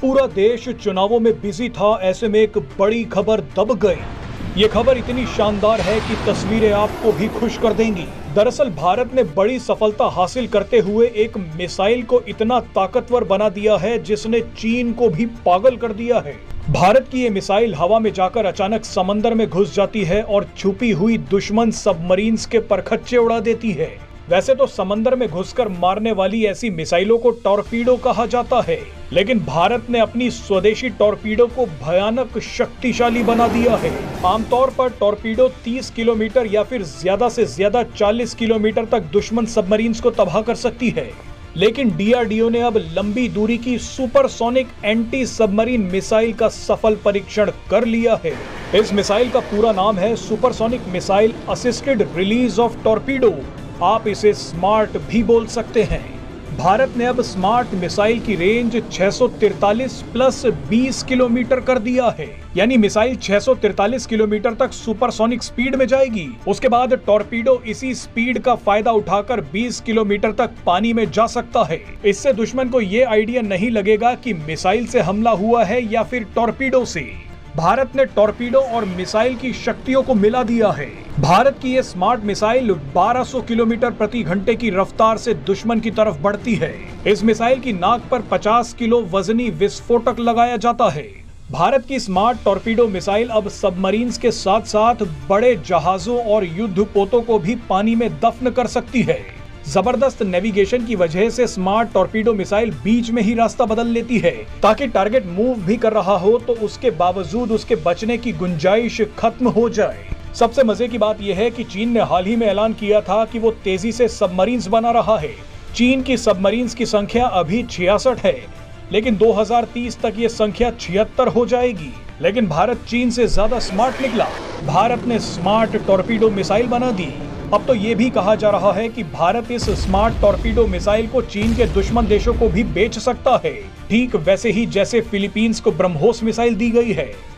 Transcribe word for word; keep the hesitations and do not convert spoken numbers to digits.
पूरा देश चुनावों में बिजी था, ऐसे में एक बड़ी खबर दब गई। ये खबर इतनी शानदार है कि तस्वीरें आपको भी खुश कर देंगी। दरअसल भारत ने बड़ी सफलता हासिल करते हुए एक मिसाइल को इतना ताकतवर बना दिया है जिसने चीन को भी पागल कर दिया है। भारत की ये मिसाइल हवा में जाकर अचानक समंदर में घुस जाती है और छुपी हुई दुश्मन सबमरीन्स के परखच्चे उड़ा देती है। वैसे तो समंदर में घुसकर मारने वाली ऐसी मिसाइलों को टॉर्पीडो कहा जाता है, लेकिन भारत ने अपनी स्वदेशी टॉर्पीडो को भयानक शक्तिशाली बना दिया है। आमतौर पर टॉर्पीडो तीस किलोमीटर या फिर ज्यादा से ज्यादा चालीस किलोमीटर तक दुश्मन सबमरीन्स को तबाह कर सकती है, लेकिन डीआरडीओ ने अब लंबी दूरी की सुपरसोनिक एंटी सबमरीन मिसाइल का सफल परीक्षण कर लिया है। इस मिसाइल का पूरा नाम है supersonic missile assisted release of torpedo, आप इसे स्मार्ट भी बोल सकते हैं। भारत ने अब स्मार्ट मिसाइल की रेंज छह सौ तैंतालीस प्लस बीस किलोमीटर कर दिया है, यानी मिसाइल छह सौ तैंतालीस किलोमीटर तक सुपरसोनिक स्पीड में जाएगी। उसके बाद टॉर्पीडो इसी स्पीड का फायदा उठाकर बीस किलोमीटर तक पानी में जा सकता है। इससे दुश्मन को ये आइडिया नहीं लगेगा कि मिसाइल से हमला हुआ है या फिर टॉर्पीडो से। भारत ने टॉर्पीडो और मिसाइल की शक्तियों को मिला दिया है। भारत की ये स्मार्ट मिसाइल बारह सौ किलोमीटर प्रति घंटे की रफ्तार से दुश्मन की तरफ बढ़ती है। इस मिसाइल की नाक पर पचास किलो वजनी विस्फोटक लगाया जाता है। भारत की स्मार्ट टॉर्पीडो मिसाइल अब सबमरीन्स के साथ साथ बड़े जहाजों और युद्धपोतों को भी पानी में दफन कर सकती है। जबरदस्त नेविगेशन की वजह से स्मार्ट टॉर्पीडो मिसाइल बीच में ही रास्ता बदल लेती है, ताकि टारगेट मूव भी कर रहा हो तो उसके बावजूद उसके बचने की गुंजाइश खत्म हो जाए। सबसे मजे की बात यह है कि चीन ने हाल ही में ऐलान किया था कि वो तेजी से सबमरीन्स बना रहा है। चीन की सबमरीन्स की संख्या अभी छियासठ है, लेकिन दो हज़ार तीस तक ये संख्या छिहत्तर हो जाएगी। लेकिन भारत चीन से ज्यादा स्मार्ट निकला, भारत ने स्मार्ट टॉर्पीडो मिसाइल बना दी। अब तो ये भी कहा जा रहा है कि भारत इस स्मार्ट टॉर्पीडो मिसाइल को चीन के दुश्मन देशों को भी बेच सकता है, ठीक वैसे ही जैसे फिलीपींस को ब्रह्मोस मिसाइल दी गई है।